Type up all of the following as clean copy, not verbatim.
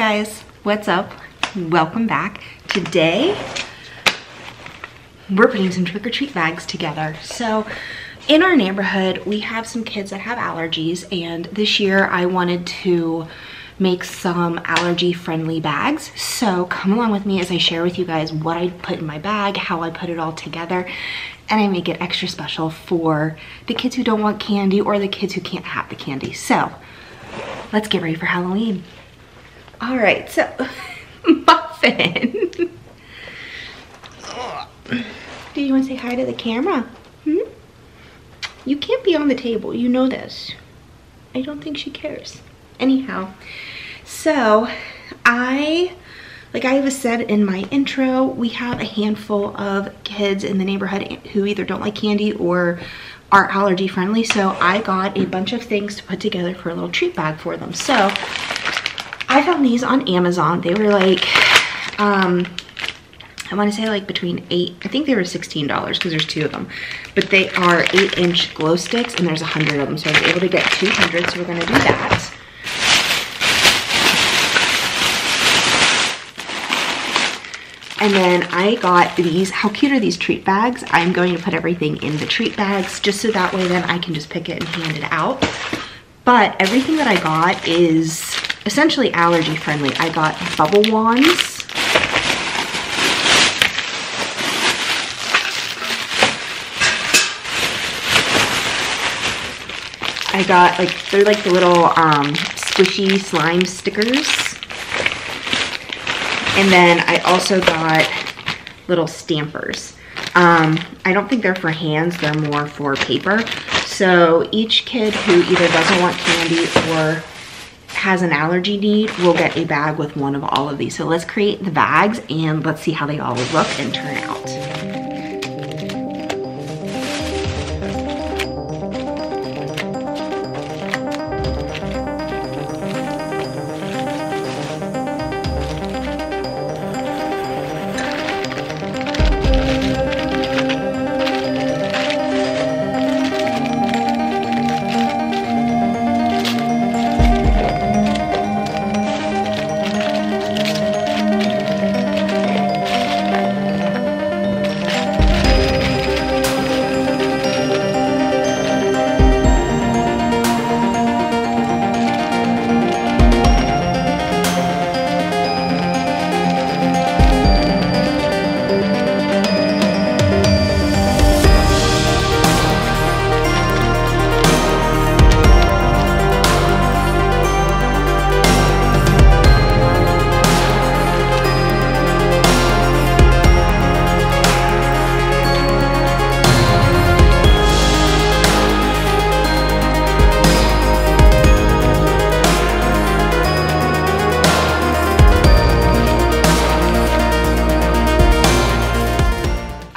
guys, what's up? Welcome back. Today we're putting some trick-or-treat bags together. So in our neighborhood we have some kids that have allergies, and this year I wanted to make some allergy friendly bags. So come along with me as I share with you guys what I put in my bag, how I put it all together, and I make it extra special for the kids who don't want candy or the kids who can't have the candy. So let's get ready for Halloween. All right, so Muffin. Do you want to say hi to the camera? Hmm? You can't be on the table, you know this. I don't think she cares. Anyhow, so like I have said in my intro, we have a handful of kids in the neighborhood who either don't like candy or are allergy friendly. So I got a bunch of things to put together for a little treat bag for them. So I found these on Amazon. They were like, I want to say like between I think they were $16 because there's two of them, but they are 8-inch glow sticks and there's 100 of them. So I was able to get 200. So we're going to do that. And then I got these, how cute are these treat bags? I'm going to put everything in the treat bags just so that way then I can just pick it and hand it out. But everything that I got is essentially allergy friendly. I got bubble wands. I got like, they're like the little squishy slime stickers. And then I also got little stampers. I don't think they're for hands, they're more for paper. So each kid who either doesn't want candy or has an allergy need will get a bag with one of all of these. So let's create the bags and let's see how they all look and turn out.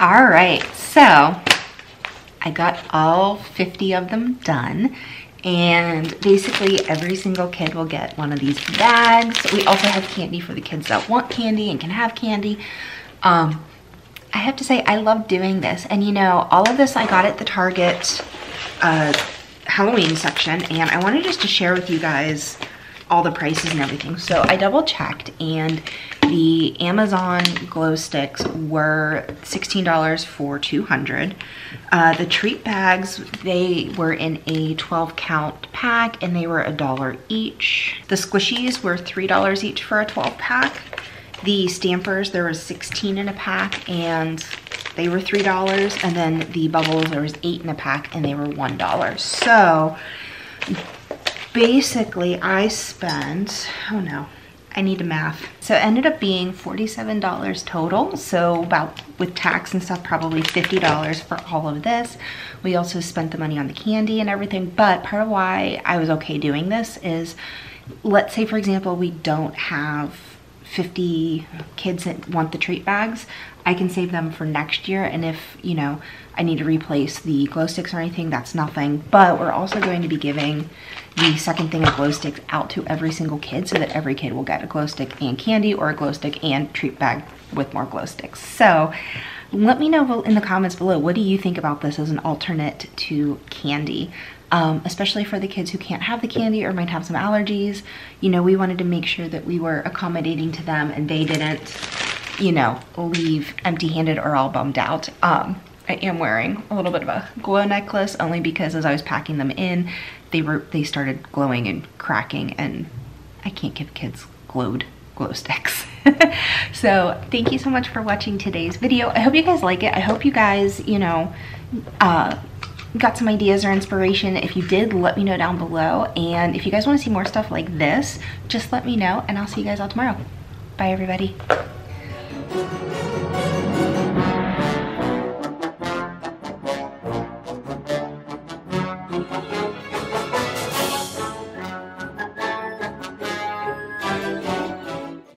All right, so I got all 50 of them done, and basically every single kid will get one of these bags. We also have candy for the kids that want candy and can have candy. I have to say I love doing this, and you know, all of this I got at the Target Halloween section, and I wanted just to share with you guys all the prices and everything. So I double checked, and the Amazon glow sticks were $16 for 200. The treat bags, they were in a 12-count pack and they were $1 each. The squishies were $3 each for a 12-pack. The stampers, there was 16 in a pack and they were $3. And then the bubbles, there was 8 in a pack and they were $1. So basically I spent, oh no, I need a math. So it ended up being $47 total. So about with tax and stuff, probably $50 for all of this. We also spent the money on the candy and everything. But part of why I was okay doing this is, let's say for example, we don't have 50 kids that want the treat bags. I can save them for next year. And if, you know, I need to replace the glow sticks or anything, that's nothing. But we're also going to be giving the second thing of glow sticks out to every single kid so that every kid will get a glow stick and candy, or a glow stick and treat bag with more glow sticks. So let me know in the comments below, what do you think about this as an alternate to candy? especially for the kids who can't have the candy or might have some allergies. You know, we wanted to make sure that we were accommodating to them and they didn't, you know, leave empty-handed or all bummed out. I am wearing a little bit of a glow necklace only because as I was packing them in, they started glowing and cracking, and I can't give kids glow sticks. So thank you so much for watching today's video. I hope you guys like it. I hope you guys, you know, got some ideas or inspiration. If you did, let me know down below. And if you guys want to see more stuff like this, just let me know, and I'll see you guys all tomorrow. Bye, everybody.